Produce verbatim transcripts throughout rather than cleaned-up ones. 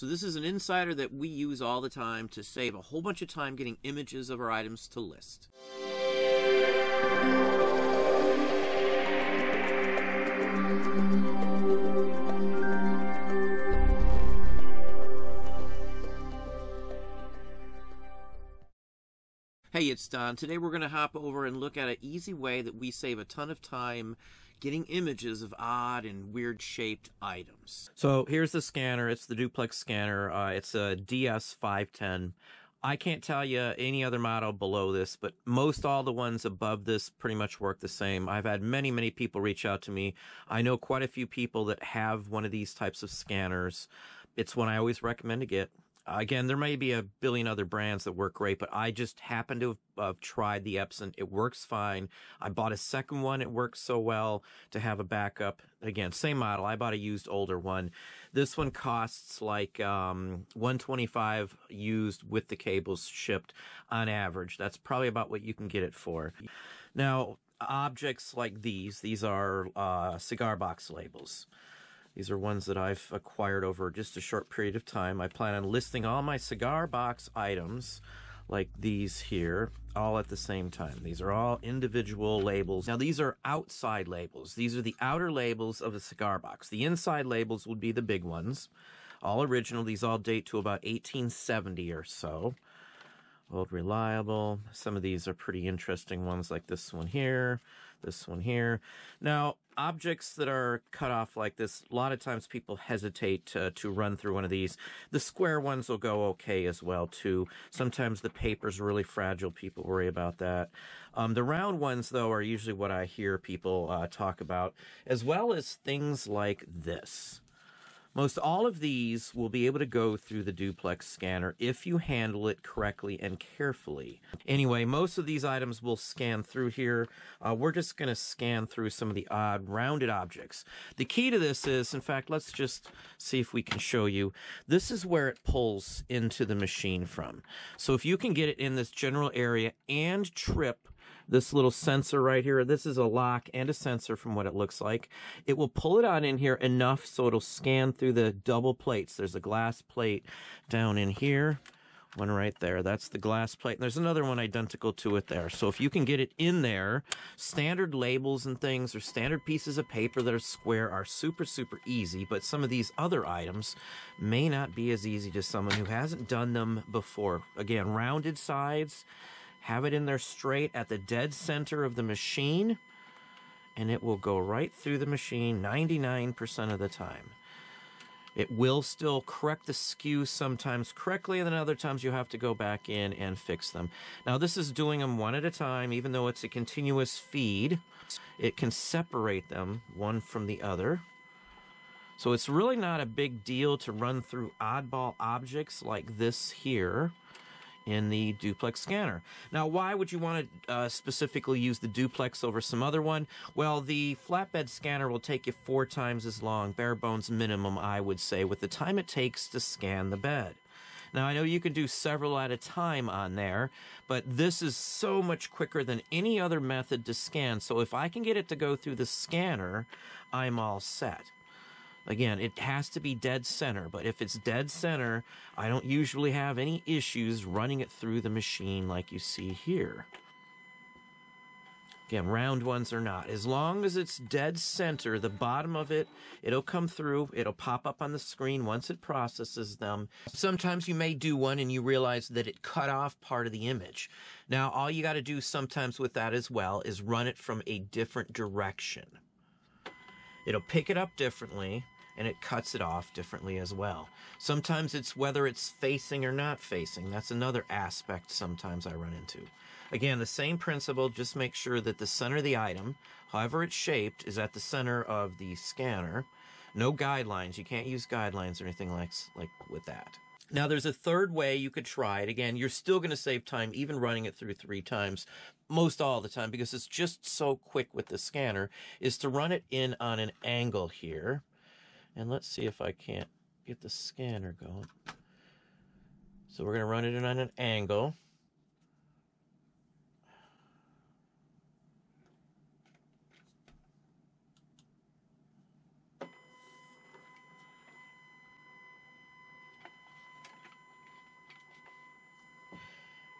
So this is an insider that we use all the time to save a whole bunch of time getting images of our items to list. Hey, it's Don. Today we're going to hop over and look at an easy way that we save a ton of time getting images of odd and weird shaped items. So here's the scanner. It's the duplex scanner. Uh, it's a D S five ten. I can't tell you any other model below this, but most all the ones above this pretty much work the same. I've had many, many people reach out to me. I know quite a few people that have one of these types of scanners. It's one I always recommend to get. Again, there may be a billion other brands that work great, but I just happen to have uh, tried the Epson. It works fine. I bought a second one. It works so well to have a backup. Again, same model. I bought a used older one. This one costs like um, one twenty-five used with the cables shipped on average. That's probably about what you can get it for. Now, objects like these, these are uh, cigar box labels. These are ones that I've acquired over just a short period of time. I plan on listing all my cigar box items, like these here, all at the same time. These are all individual labels. Now, these are outside labels. These are the outer labels of a cigar box. The inside labels would be the big ones, all original. These all date to about eighteen seventy or so. Old reliable. Some of these are pretty interesting ones, like this one here, this one here. Now, objects that are cut off like this, a lot of times people hesitate uh, to run through one of these. The square ones will go okay as well, too. Sometimes the paper's really fragile. People worry about that. Um, the round ones, though, are usually what I hear people uh, talk about, as well as things like this. Most all of these will be able to go through the duplex scanner if you handle it correctly and carefully. Anyway, most of these items will scan through here. Uh, we're just going to scan through some of the odd rounded objects. The key to this is, in fact, let's just see if we can show you. This is where it pulls into the machine from. So if you can get it in this general area and trip this little sensor right here, this is a lock and a sensor from what it looks like. It will pull it on in here enough so it'll scan through the double plates. There's a glass plate down in here, one right there. That's the glass plate. And there's another one identical to it there. So if you can get it in there, standard labels and things or standard pieces of paper that are square are super, super easy. But some of these other items may not be as easy to someone who hasn't done them before. Again, rounded sides. Have it in there straight at the dead center of the machine, and it will go right through the machine ninety-nine percent of the time. It will still correct the skew sometimes correctly, and then other times you have to go back in and fix them. Now, this is doing them one at a time. Even though it's a continuous feed, it can separate them one from the other. So it's really not a big deal to run through oddball objects like this here in the duplex scanner. Now, why would you want to uh, specifically use the duplex over some other one? Well, the flatbed scanner will take you four times as long, bare bones minimum, I would say, with the time it takes to scan the bed. Now, I know you can do several at a time on there, but this is so much quicker than any other method to scan. So if I can get it to go through the scanner, I'm all set. Again, it has to be dead center, but if it's dead center, I don't usually have any issues running it through the machine like you see here. Again, round ones are not. As long as it's dead center, the bottom of it, it'll come through. It'll pop up on the screen once it processes them. Sometimes you may do one and you realize that it cut off part of the image. Now, all you got to do sometimes with that as well is run it from a different direction. It'll pick it up differently, and it cuts it off differently as well. Sometimes it's whether it's facing or not facing. That's another aspect sometimes I run into. Again, the same principle, just make sure that the center of the item, however it's shaped, is at the center of the scanner. No guidelines. You can't use guidelines or anything like, like with that. Now, there's a third way you could try it. Again, you're still going to save time even running it through three times, most all the time, because it's just so quick with the scanner, is to run it in on an angle here. And let's see if I can't get the scanner going. So we're going to run it in on an angle.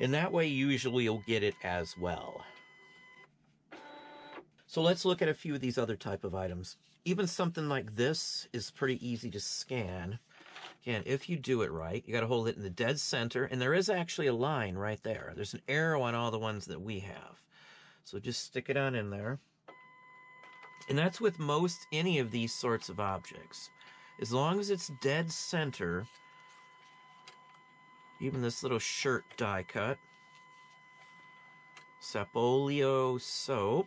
And that way, usually you'll get it as well. So let's look at a few of these other type of items. Even something like this is pretty easy to scan. Again, if you do it right, you got to hold it in the dead center, and there is actually a line right there. There's an arrow on all the ones that we have. So just stick it on in there. And that's with most any of these sorts of objects. As long as it's dead center, even this little shirt die cut, Sapolio soap,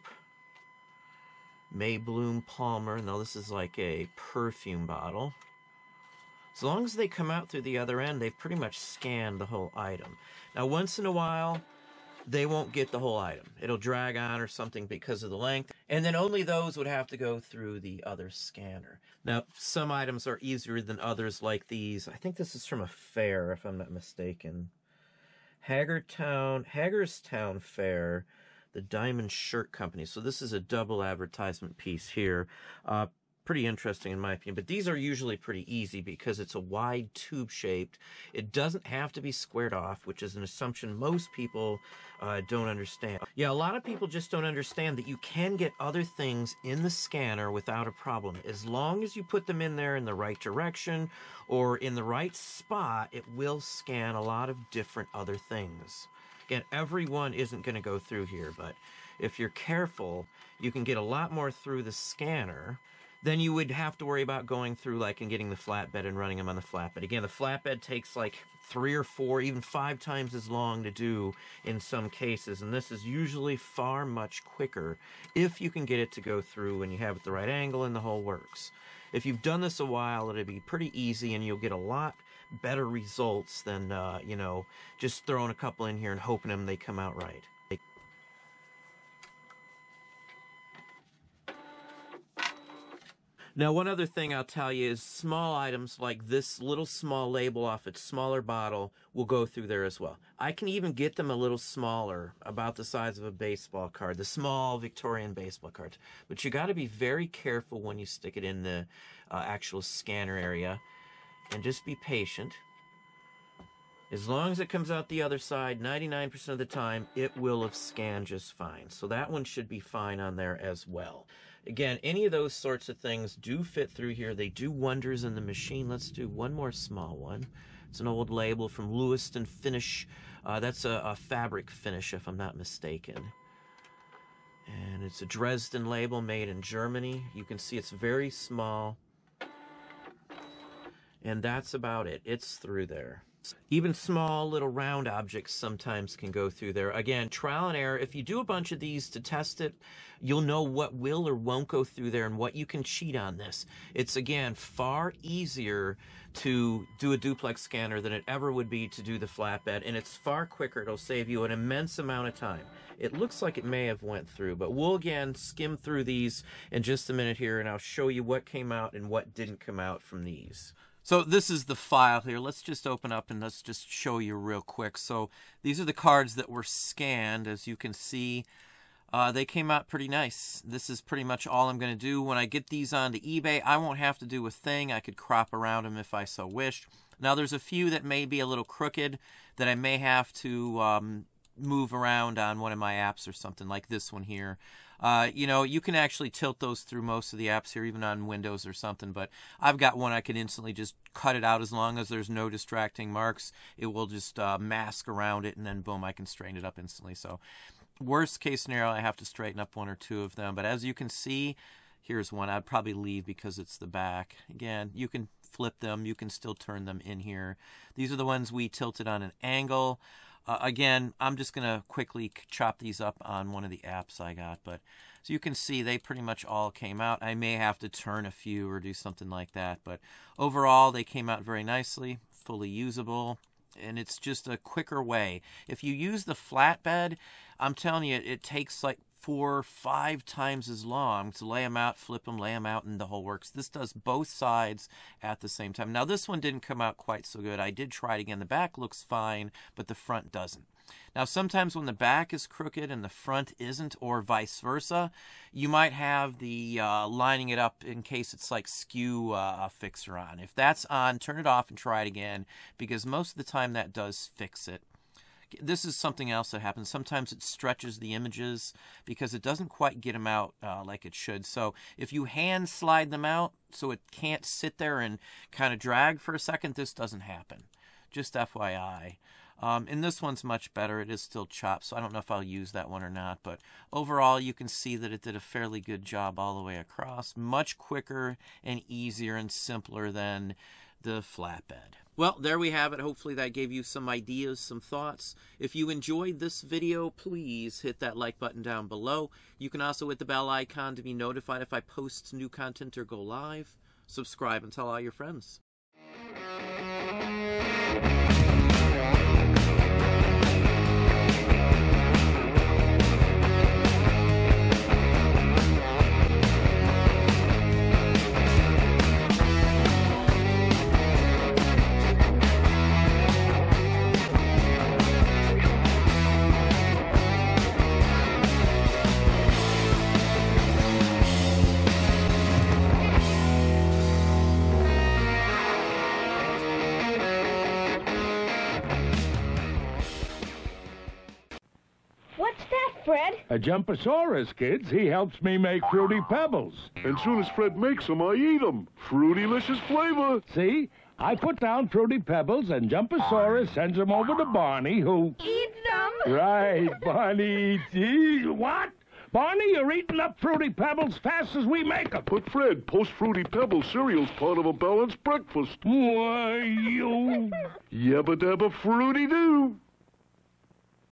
Maybloom Palmer, now this is like a perfume bottle. As long as they come out through the other end, they've pretty much scanned the whole item. Now, once in a while, they won't get the whole item. It'll drag on or something because of the length. And then only those would have to go through the other scanner. Now, some items are easier than others, like these. I think this is from a fair, if I'm not mistaken. Hagerstown, Hagerstown Fair, the Diamond Shirt Company. So this is a double advertisement piece here. Uh, Pretty interesting in my opinion, but these are usually pretty easy because it's a wide tube shaped. It doesn't have to be squared off, which is an assumption most people uh, don't understand. Yeah, a lot of people just don't understand that you can get other things in the scanner without a problem. As long as you put them in there in the right direction or in the right spot, it will scan a lot of different other things. Again, everyone isn't going to go through here, but if you're careful, you can get a lot more through the scanner then you would have to worry about going through like and getting the flatbed and running them on the flatbed. Again, the flatbed takes like three or four, even five times as long to do in some cases. And this is usually far much quicker if you can get it to go through and you have it the right angle and the whole works. If you've done this a while, it'll be pretty easy and you'll get a lot better results than, uh, you know, just throwing a couple in here and hoping them they come out right. Now, one other thing I'll tell you is small items like this little small label off its smaller bottle will go through there as well. I can even get them a little smaller, about the size of a baseball card, the small Victorian baseball cards. But you got to be very careful when you stick it in the uh, actual scanner area and just be patient. As long as it comes out the other side, ninety-nine percent of the time, it will have scanned just fine. So that one should be fine on there as well. Again, any of those sorts of things do fit through here. They do wonders in the machine. Let's do one more small one. It's an old label from Lewiston Finish. Uh, that's a, a fabric finish, if I'm not mistaken. And it's a Dresden label made in Germany. You can see it's very small. And that's about it. It's through there. Even small little round objects sometimes can go through there. Again, trial and error. If you do a bunch of these to test it, you'll know what will or won't go through there and what you can cheat on this. It's, again, far easier to do a duplex scanner than it ever would be to do the flatbed, and it's far quicker. It'll save you an immense amount of time. It looks like it may have went through, but we'll, again, skim through these in just a minute here, and I'll show you what came out and what didn't come out from these. So this is the file here. Let's just open up and let's just show you real quick. So these are the cards that were scanned. As you can see, uh, they came out pretty nice. This is pretty much all I'm going to do. When I get these onto eBay, I won't have to do a thing. I could crop around them if I so wished. Now there's a few that may be a little crooked that I may have to um, move around on one of my apps or something like this one here. Uh, you know, you can actually tilt those through most of the apps here, even on Windows or something, but I've got one I can instantly just cut it out as long as there's no distracting marks. It will just uh, mask around it, and then boom, I can straighten it up instantly. So worst case scenario, I have to straighten up one or two of them, but as you can see, here's one I'd probably leave because it's the back. Again, you can flip them. You can still turn them in here. These are the ones we tilted on an angle. Uh, again, I'm just going to quickly chop these up on one of the apps I got, but as you can see, they pretty much all came out. I may have to turn a few or do something like that, but overall, they came out very nicely, fully usable, and it's just a quicker way. If you use the flatbed, I'm telling you, it takes like four, five times as long to lay them out, flip them, lay them out, and the whole works. This does both sides at the same time. Now, this one didn't come out quite so good. I did try it again. The back looks fine, but the front doesn't. Now, sometimes when the back is crooked and the front isn't, or vice versa, you might have the uh, lining it up in case it's like skew uh, fixer on. If that's on, turn it off and try it again, because most of the time that does fix it. this is something else that happens. Sometimes it stretches the images because it doesn't quite get them out uh, like it should. So if you hand slide them out so it can't sit there and kind of drag for a second, this doesn't happen. Just F Y I. Um, and this one's much better. It is still chopped, so I don't know if I'll use that one or not. But overall, you can see that it did a fairly good job all the way across. Much quicker and easier and simpler than the flatbed. Well, there we have it. Hopefully that gave you some ideas, some thoughts. If you enjoyed this video, please hit that like button down below. You can also hit the bell icon to be notified if I post new content or go live. Subscribe and tell all your friends. A Jumpasaurus, kids. He helps me make Fruity Pebbles. And soon as Fred makes them, I eat them. Fruity-licious flavor. See? I put down Fruity Pebbles, and Jumpasaurus sends them over to Barney, who... eats them? Right. Barney eats... Eat, what? Barney, you're eating up Fruity Pebbles fast as we make them. But, Fred, post-Fruity Pebbles cereal's part of a balanced breakfast. Why, you... Yabba-dabba Fruity-doo.